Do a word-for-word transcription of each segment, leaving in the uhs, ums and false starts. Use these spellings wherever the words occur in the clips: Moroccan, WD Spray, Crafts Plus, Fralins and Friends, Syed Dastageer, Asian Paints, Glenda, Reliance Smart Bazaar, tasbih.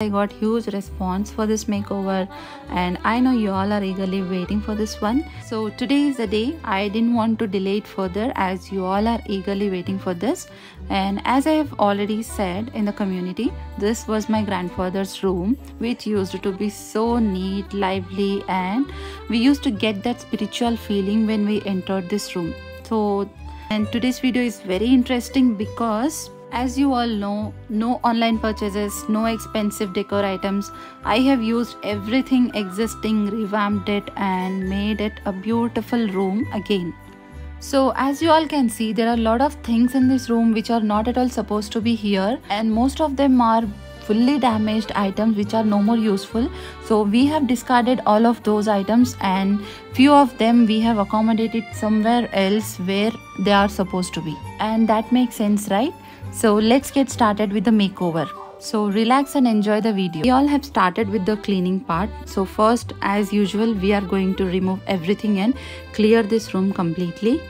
I got huge response for this makeover, and I know you all are eagerly waiting for this one. So today is the day. I didn't want to delay it further as you all are eagerly waiting for this. And as I have already said in the community, this was my grandfather's room, which used to be so neat, lively, and we used to get that spiritual feeling when we entered this room. So and today's video is very interesting because as you all know, no online purchases, no expensive decor items. I have used everything existing, revamped it and made it a beautiful room again. So as you all can see, there are a lot of things in this room which are not at all supposed to be here, and most of them are fully damaged items which are no more useful. So we have discarded all of those items and few of them we have accommodated somewhere else where they are supposed to be, and that makes sense, right? So let's get started with the makeover. So relax and enjoy the video. We all have started with the cleaning part. So first, as usual, we are going to remove everything and clear this room completely.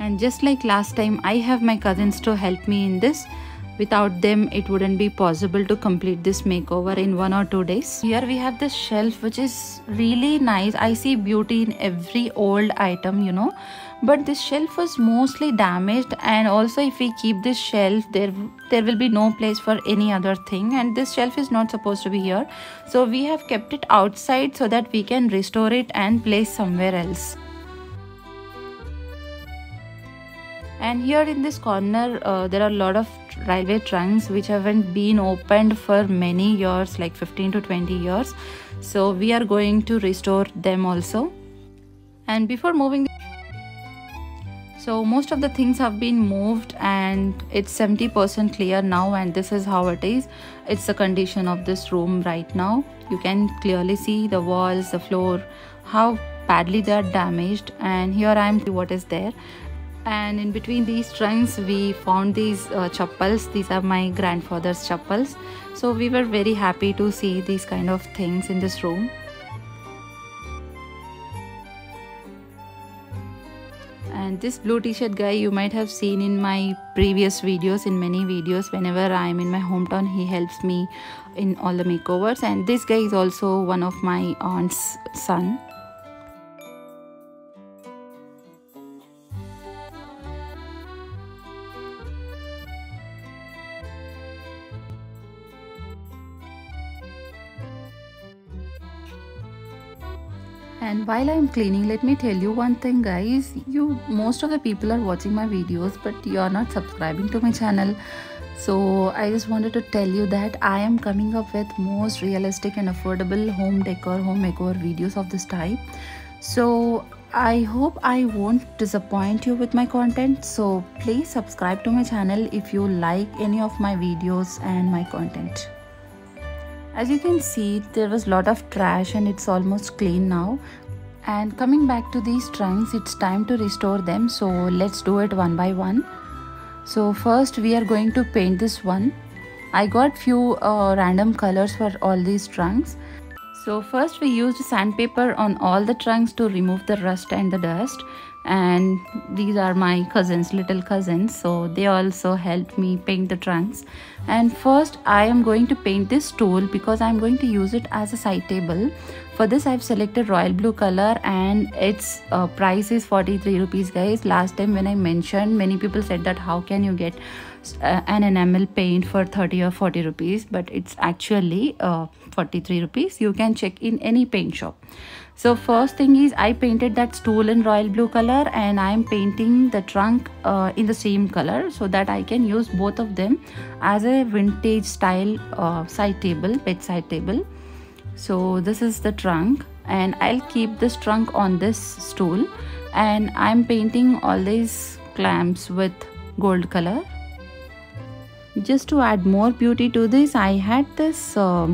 And just like last time, I have my cousins to help me in this. Without them, it wouldn't be possible to complete this makeover in one or two days. Here we have this shelf which is really nice. I see beauty in every old item, you know. But this shelf was mostly damaged, and also if we keep this shelf, there there will be no place for any other thing, and this shelf is not supposed to be here. So we have kept it outside so that we can restore it and place somewhere else. And here in this corner, uh, there are a lot of railway trunks which haven't been opened for many years, like fifteen to twenty years. So we are going to restore them also. And before moving, so most of the things have been moved and it's seventy percent clear now, and this is how it is. It's the condition of this room right now. You can clearly see the walls, the floor, how badly they are damaged. And here I am to what is there. And in between these trunks we found these uh, chappals. These are my grandfather's chappals. So we were very happy to see these kind of things in this room. And this blue t-shirt guy you might have seen in my previous videos. In many videos, whenever I am in my hometown, he helps me in all the makeovers. And this guy is also one of my aunt's son. And while I'm cleaning, let me tell you one thing guys, you most of the people are watching my videos but you are not subscribing to my channel. So I just wanted to tell you that I am coming up with most realistic and affordable home decor, home makeover videos of this type. So I hope I won't disappoint you with my content. So please subscribe to my channel if you like any of my videos and my content. As you can see, there was a lot of trash and it's almost clean now. And coming back to these trunks, it's time to restore them. So let's do it one by one. So first we are going to paint this one. I got few uh, random colors for all these trunks. So first we used sandpaper on all the trunks to remove the rust and the dust. And these are my cousins, little cousins, so they also helped me paint the trunks. And first I am going to paint this stool because I'm going to use it as a side table. For this I've selected royal blue color, and its uh, price is forty-three rupees guys. Last time when I mentioned, many people said that how can you get uh, an enamel paint for thirty or forty rupees, but it's actually uh, forty-three rupees. You can check in any paint shop. So first thing is I painted that stool in royal blue color, and I am painting the trunk uh, in the same color so that I can use both of them as a vintage style uh, side table, bedside table. So this is the trunk, and I'll keep this trunk on this stool, and I'm painting all these clamps with gold color. Just to add more beauty to this, I had this uh,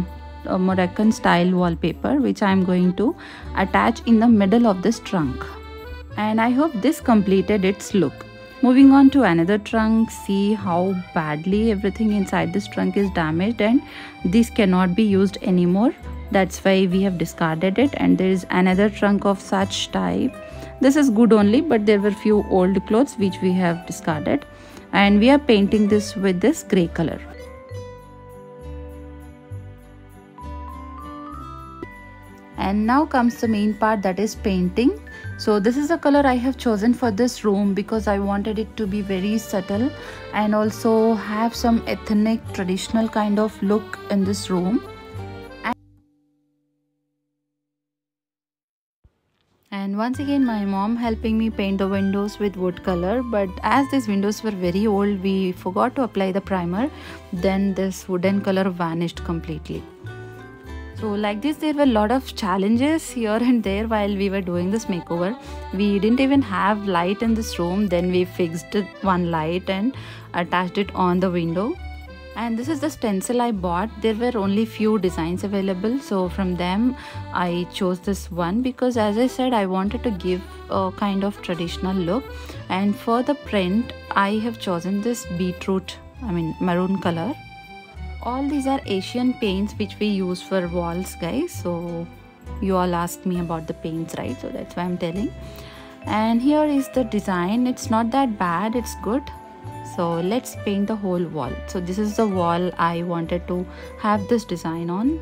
A Moroccan style wallpaper which I am going to attach in the middle of this trunk, and I hope this completed its look. Moving on to another trunk, see how badly everything inside this trunk is damaged, and this cannot be used anymore. That's why we have discarded it. And there is another trunk of such type. This is good only, but there were few old clothes which we have discarded, and we are painting this with this grey color. And now comes the main part, that is painting. So this is the color I have chosen for this room because I wanted it to be very subtle and also have some ethnic traditional kind of look in this room. And once again my mom helping me paint the windows with wood color, but as these windows were very old, we forgot to apply the primer, then this wooden color vanished completely. So like this, there were a lot of challenges here and there while we were doing this makeover. We didn't even have light in this room, then we fixed one light and attached it on the window. And this is the stencil I bought. There were only few designs available, so from them I chose this one because, as I said, I wanted to give a kind of traditional look. And for the print I have chosen this beetroot, I mean maroon color. All these are Asian paints which we use for walls, guys. So you all asked me about the paints, right? So that's why I'm telling. And here is the design. It's not that bad, it's good. So let's paint the whole wall. So this is the wall I wanted to have this design on.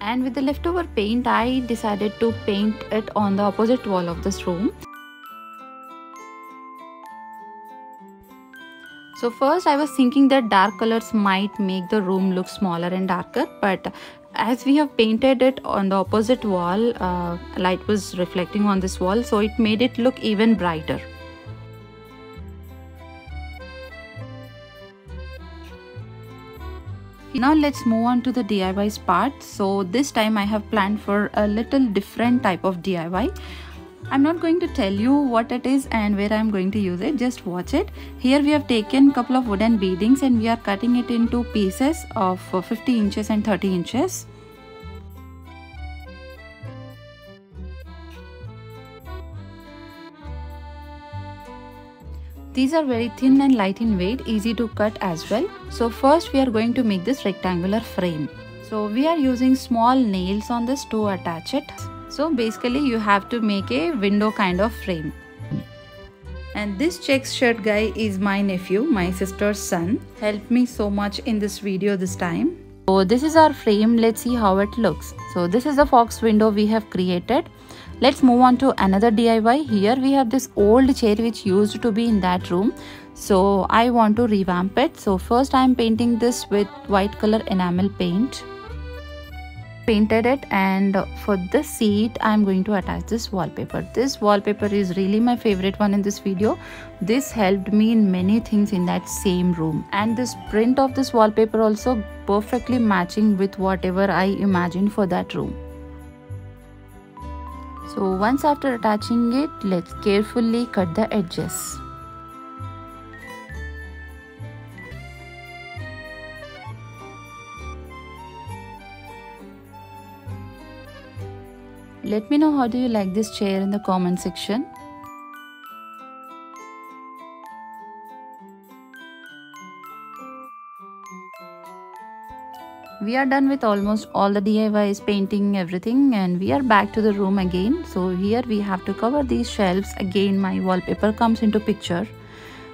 And with the leftover paint, I decided to paint it on the opposite wall of this room. So first I was thinking that dark colors might make the room look smaller and darker, but as we have painted it on the opposite wall, uh, light was reflecting on this wall, so it made it look even brighter. Now let's move on to the D I Ys part. So this time I have planned for a little different type of D I Y. I'm not going to tell you what it is and where I'm going to use it, just watch it. Here we have taken a couple of wooden beadings and we are cutting it into pieces of fifty inches and thirty inches. These are very thin and light in weight, easy to cut as well. So first we are going to make this rectangular frame. So we are using small nails on this to attach it. So basically you have to make a window kind of frame. And this check shirt guy is my nephew, my sister's son. Helped me so much in this video this time. So this is our frame, let's see how it looks. So this is the fox window we have created. Let's move on to another D I Y. Here we have this old chair which used to be in that room. So I want to revamp it. So first I am painting this with white color enamel paint. Painted it, and for this seat I am going to attach this wallpaper. This wallpaper is really my favorite one in this video. This helped me in many things in that same room. And this print of this wallpaper also perfectly matching with whatever I imagined for that room. So once after attaching it, let's carefully cut the edges. Let me know how do you like this chair in the comment section. We are done with almost all the D I Ys, painting, everything, and we are back to the room again. So here we have to cover these shelves. Again my wallpaper comes into picture.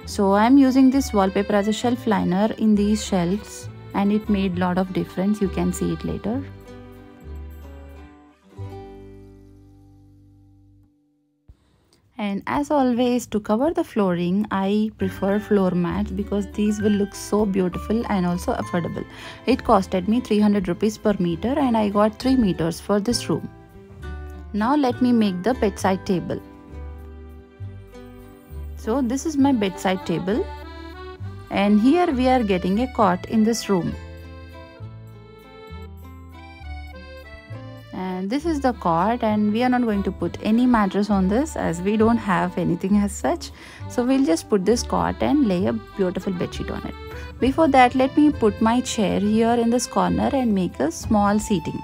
So I am using this wallpaper as a shelf liner in these shelves, and it made a lot of difference. You can see it later. And as always, to cover the flooring, I prefer floor mats because these will look so beautiful and also affordable. It costed me three hundred rupees per meter and I got three meters for this room. Now let me make the bedside table. So this is my bedside table, and here we are getting a cot in this room. And this is the cot, and we are not going to put any mattress on this as we don't have anything as such. So we'll just put this cot and lay a beautiful bedsheet on it. Before that, let me put my chair here in this corner and make a small seating.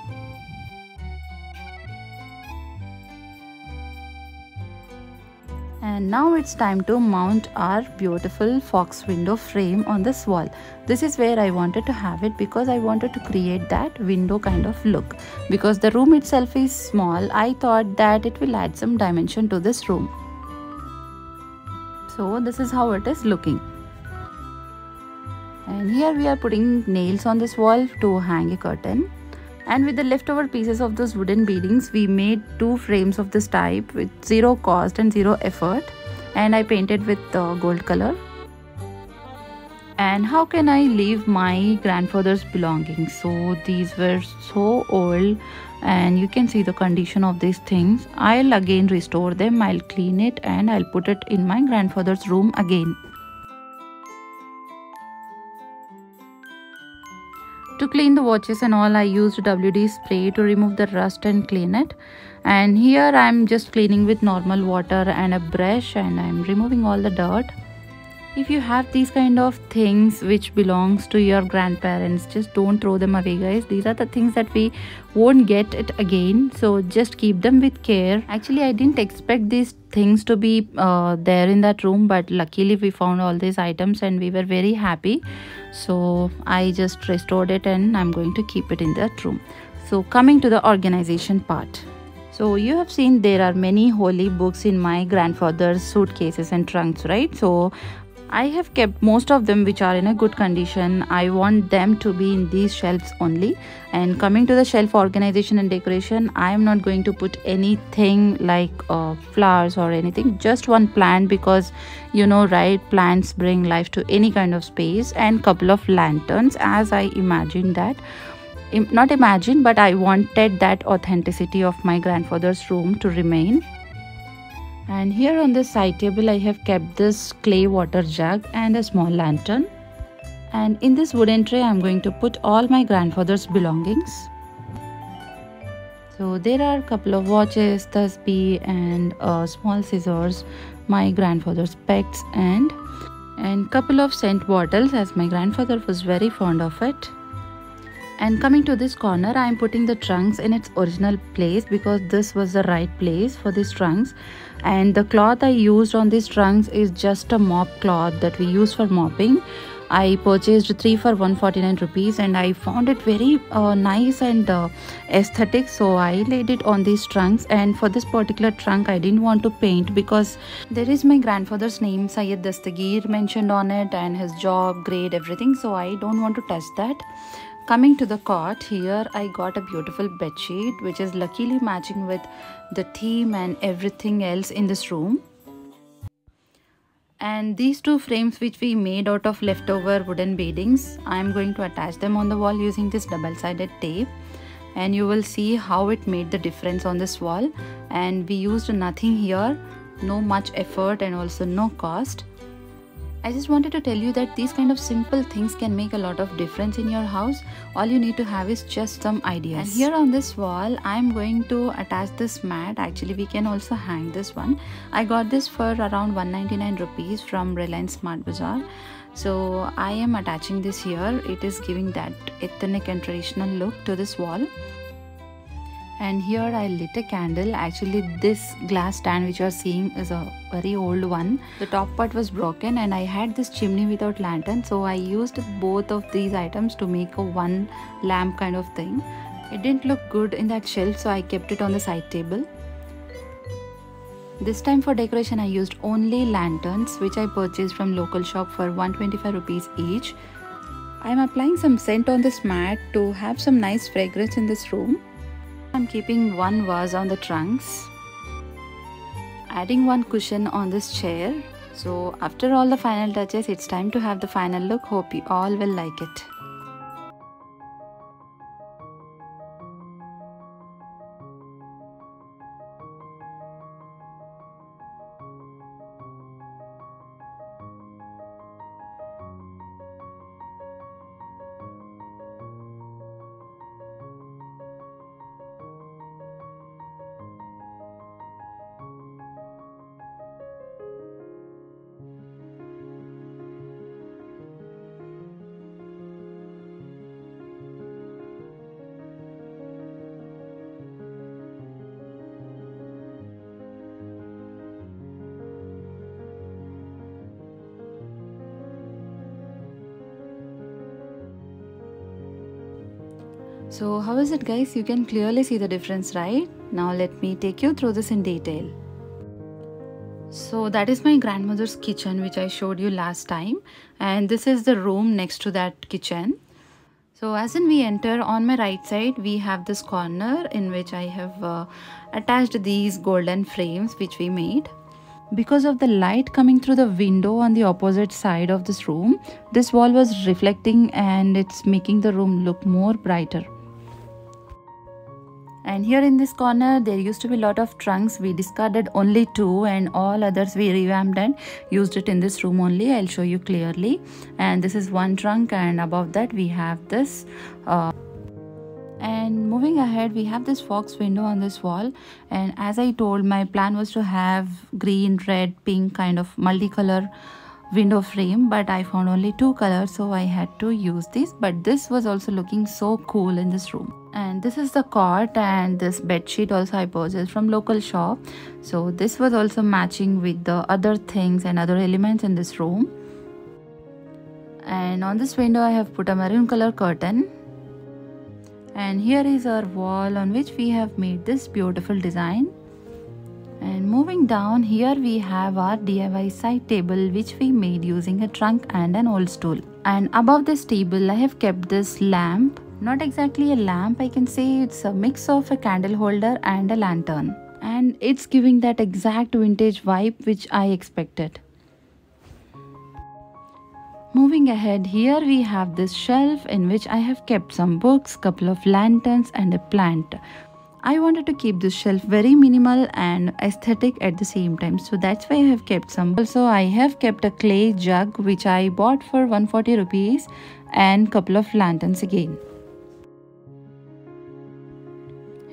And now it's time to mount our beautiful fox window frame on this wall. This is where I wanted to have it because I wanted to create that window kind of look. Because the room itself is small, I thought that it will add some dimension to this room. So this is how it is looking. And here we are putting nails on this wall to hang a curtain. And with the leftover pieces of those wooden beadings, we made two frames of this type with zero cost and zero effort, and I painted with the uh, gold color. And how can I leave my grandfather's belongings? So these were so old, and you can see the condition of these things. I'll again restore them, I'll clean it, and I'll put it in my grandfather's room again. To clean the watches and all, I used W D Spray to remove the rust and clean it. And here I'm just cleaning with normal water and a brush, and I'm removing all the dirt. If you have these kind of things which belongs to your grandparents, just don't throw them away, guys. These are the things that we won't get it again, so just keep them with care. Actually, I didn't expect these things to be uh, there in that room, but luckily we found all these items and we were very happy. So I just restored it, and I'm going to keep it in that room. So coming to the organization part. So you have seen there are many holy books in my grandfather's suitcases and trunks, right? So I have kept most of them which are in a good condition. I want them to be in these shelves only. And coming to the shelf organization and decoration, I am not going to put anything like uh, flowers or anything, just one plant, because you know, right, plants bring life to any kind of space, and couple of lanterns, as I imagined that not imagine but I wanted that authenticity of my grandfather's room to remain. And here on this side table, I have kept this clay water jug and a small lantern. And in this wooden tray, I'm going to put all my grandfather's belongings. So there are a couple of watches, tasbih, and uh, small scissors, my grandfather's specs, and and couple of scent bottles, as my grandfather was very fond of it. And coming to this corner, I am putting the trunks in its original place, because this was the right place for these trunks. And the cloth I used on these trunks is just a mop cloth that we use for mopping. I purchased three for one hundred forty-nine rupees, and I found it very uh, nice and uh, aesthetic, so I laid it on these trunks. And for this particular trunk, I didn't want to paint, because there is my grandfather's name, Syed Dastageer, mentioned on it, and his job, grade, everything, so I don't want to touch that. Coming to the cot, here I got a beautiful bedsheet which is luckily matching with the theme and everything else in this room. And these two frames which we made out of leftover wooden beadings, I am going to attach them on the wall using this double-sided tape. And you will see how it made the difference on this wall. And we used nothing here, no much effort and also no cost. I just wanted to tell you that these kind of simple things can make a lot of difference in your house. All you need to have is just some ideas. And here on this wall, I'm going to attach this mat. Actually, we can also hang this one. I got this for around one hundred ninety-nine rupees from Reliance Smart Bazaar. So I am attaching this here. It is giving that ethnic and traditional look to this wall. And here I lit a candle. Actually, this glass stand which you are seeing is a very old one. The top part was broken, and I had this chimney without lantern, so I used both of these items to make a one lamp kind of thing. It didn't look good in that shelf, so I kept it on the side table. This time for decoration, I used only lanterns which I purchased from local shop for one hundred twenty-five rupees each. I am applying some scent on this mat to have some nice fragrance in this room. I'm keeping one vase on the trunks, adding one cushion on this chair. So after all the final touches, it's time to have the final look. Hope you all will like it. So how is it, guys? You can clearly see the difference, right? Now let me take you through this in detail. So that is my grandmother's kitchen which I showed you last time, and this is the room next to that kitchen. So as in we enter, on my right side we have this corner in which I have uh, attached these golden frames which we made. Because of the light coming through the window on the opposite side of this room, this wall was reflecting and it's making the room look more brighter. And here in this corner there used to be a lot of trunks. We discarded only two and all others we revamped and used it in this room only. I'll show you clearly. And this is one trunk, and above that we have this uh, and moving ahead we have this fox window on this wall. And as I told, my plan was to have green, red, pink kind of multicolor window frame, but I found only two colors, so I had to use this. But this was also looking so cool in this room. And this is the cot, and this bed sheet also I purchased from local shop, so this was also matching with the other things and other elements in this room. And on this window I have put a maroon color curtain. And here is our wall on which we have made this beautiful design. And moving down, here we have our D I Y side table which we made using a trunk and an old stool. And above this table I have kept this lamp. Not exactly a lamp, I can say it's a mix of a candle holder and a lantern. And it's giving that exact vintage vibe which I expected. Moving ahead, here we have this shelf in which I have kept some books, couple of lanterns and a plant. I wanted to keep this shelf very minimal and aesthetic at the same time, so that's why I have kept some. Also, I have kept a clay jug which I bought for one hundred forty rupees and couple of lanterns again.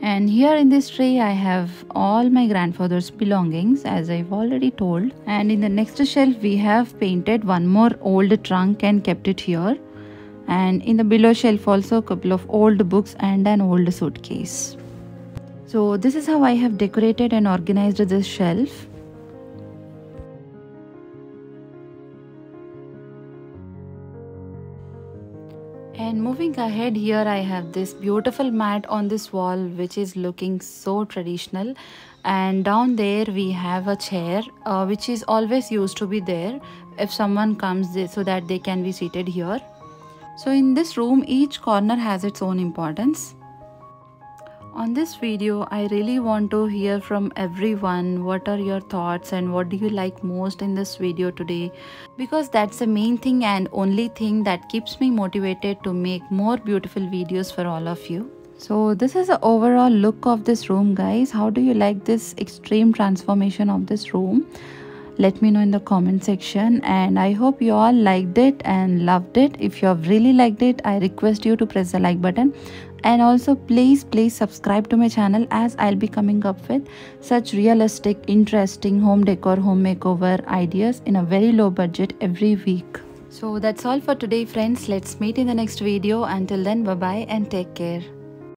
And here in this tray I have all my grandfather's belongings, as I've already told. And in the next shelf we have painted one more old trunk and kept it here. And in the below shelf also a couple of old books and an old suitcase. So this is how I have decorated and organized this shelf. And moving ahead, here I have this beautiful mat on this wall which is looking so traditional. And down there we have a chair uh, which is always used to be there if someone comes there, so that they can be seated here. So in this room each corner has its own importance. On this video I really want to hear from everyone, what are your thoughts and what do you like most in this video today, because that's the main thing and only thing that keeps me motivated to make more beautiful videos for all of you. So this is the overall look of this room, guys. How do you like this extreme transformation of this room? Let me know in the comment section, and I hope you all liked it and loved it. If you have really liked it, I request you to press the like button. And also please please subscribe to my channel, as I'll be coming up with such realistic, interesting home decor, home makeover ideas in a very low budget every week. So that's all for today, friends. Let's meet in the next video. Until then, bye bye and take care.